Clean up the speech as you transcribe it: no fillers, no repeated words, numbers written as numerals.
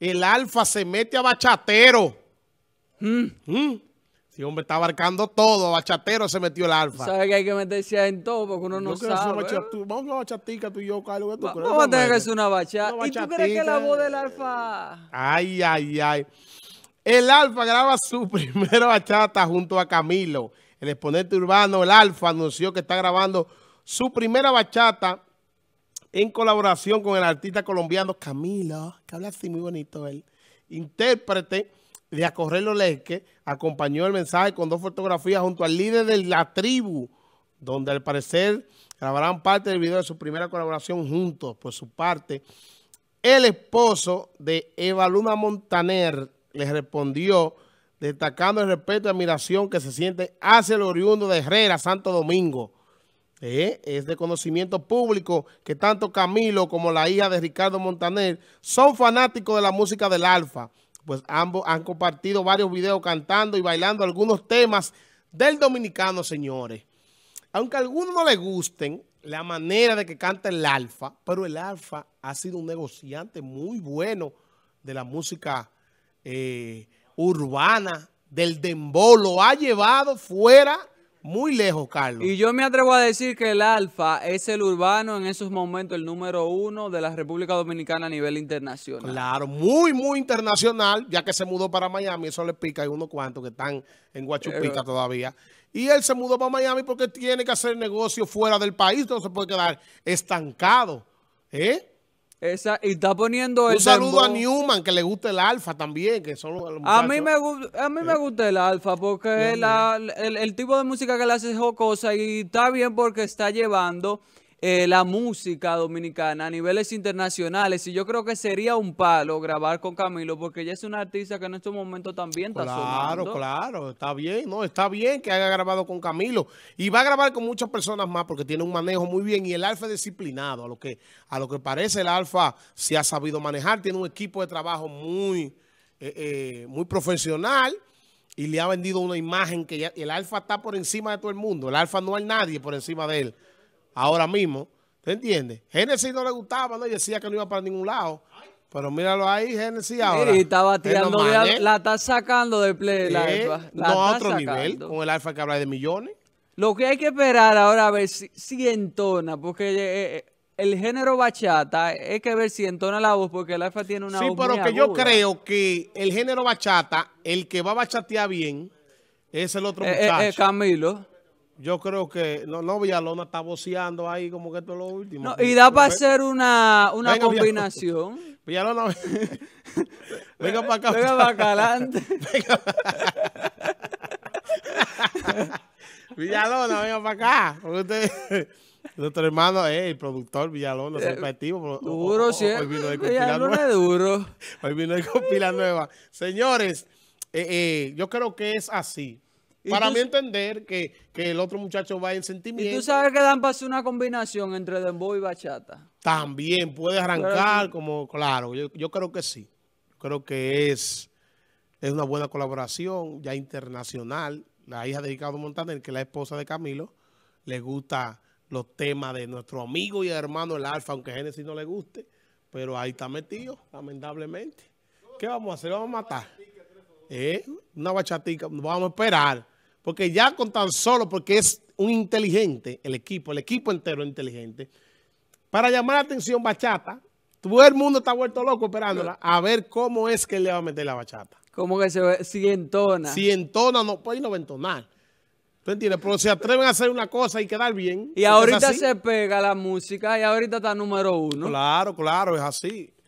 El Alfa se mete a bachatero. Si hombre está abarcando todo, a bachatero se metió el Alfa. ¿Sabes que hay que meterse en todo? Porque uno no sabe. Vamos a una bachatica tú y yo, Carlos. Vamos a tener que hacer una bachata. ¿Y tú crees que la voz del Alfa? Ay, ay, ay. El Alfa graba su primera bachata junto a Camilo. El exponente urbano, el Alfa, anunció que está grabando su primera bachata en colaboración con el artista colombiano Camilo, que habla así muy bonito él, intérprete de Acorrelo Leque, acompañó el mensaje con dos fotografías junto al líder de la tribu, donde al parecer grabarán parte del video de su primera colaboración juntos. Por su parte, el esposo de Eva Luna Montaner les respondió destacando el respeto y admiración que se siente hacia el oriundo de Herrera, Santo Domingo. Es de conocimiento público que tanto Camilo como la hija de Ricardo Montaner son fanáticos de la música del Alfa, pues ambos han compartido varios videos cantando y bailando algunos temas del dominicano, señores. Aunque a algunos no les gusten la manera de que canta el Alfa, pero el Alfa ha sido un negociante muy bueno de la música urbana, del dembow, lo ha llevado fuera muy lejos, Carlos. Y yo me atrevo a decir que el Alfa es el urbano en esos momentos, el número 1 de la República Dominicana a nivel internacional. Claro, muy, muy internacional, ya que se mudó para Miami, eso le pica, hay unos cuantos que están en Guachupica todavía. Y él se mudó para Miami porque tiene que hacer negocio fuera del país, no se puede quedar estancado. Y está poniendo el saludo a Newman, que le gusta el Alfa también, que son los muchachos. A mí me gusta el Alfa porque el tipo de música que le hace es jocosa y está bien porque está llevando la música dominicana a niveles internacionales. Y yo creo que sería un palo grabar con Camilo porque ella es una artista que en estos momentos también está sonando. Claro, está bien. No, está bien que haya grabado con Camilo. Y va a grabar con muchas personas más porque tiene un manejo muy bien. Y el Alfa es disciplinado. A lo que parece, el Alfa se ha sabido manejar. Tiene un equipo de trabajo muy profesional. Y le ha vendido una imagen que ya, el Alfa está por encima de todo el mundo. El Alfa no hay nadie por encima de él ahora mismo, ¿te entiendes? Génesis no le gustaba, ¿no? Y decía que no iba para ningún lado. Pero míralo ahí, Génesis ahora. Sí, estaba tirando, la está sacando de play el Alfa. No a otro nivel, con el Alfa que habla de millones. Lo que hay que esperar ahora a ver si entona, porque el género bachata es que ver si entona la voz, porque el Alfa tiene una voz muy aguda. Sí, pero que yo creo que el género bachata, el que va a bachatear bien, es el otro muchacho. Camilo. Yo creo que no Villalona está voceando ahí como que esto es lo último. No, y da para hacer una combinación. Villalona, venga para acá. Venga para acá adelante. Villalona, venga para acá. Nuestro hermano es el productor Villalona, es efectivo. Duro, sí. Hoy vino de compila nueva. Duro. Hoy vino de compila nueva. Señores, yo creo que es así. Para mí entender que el otro muchacho va en sentimiento. Y tú sabes que dan para hacer una combinación entre dembow y bachata. También puede arrancar como, claro, yo creo que sí. Creo que es una buena colaboración ya internacional. La hija de Ricardo Montaner, que es la esposa de Camilo, le gusta los temas de nuestro amigo y hermano el Alfa, aunque a Génesis no le guste, pero ahí está metido, lamentablemente. ¿Qué vamos a hacer? ¿Lo vamos a matar? Una bachatica, vamos a esperar. Porque ya con tan solo, porque es un inteligente, el equipo entero es inteligente. Para llamar la atención bachata, todo el mundo está vuelto loco esperándola a ver cómo es que le va a meter la bachata. ¿Cómo que si entona? Si entona, no, pues no va a entonar. ¿Tú entiendes? Pero se atreven a hacer una cosa y quedar bien. Y ahorita se pega la música y ahorita está número 1. Claro, claro, es así.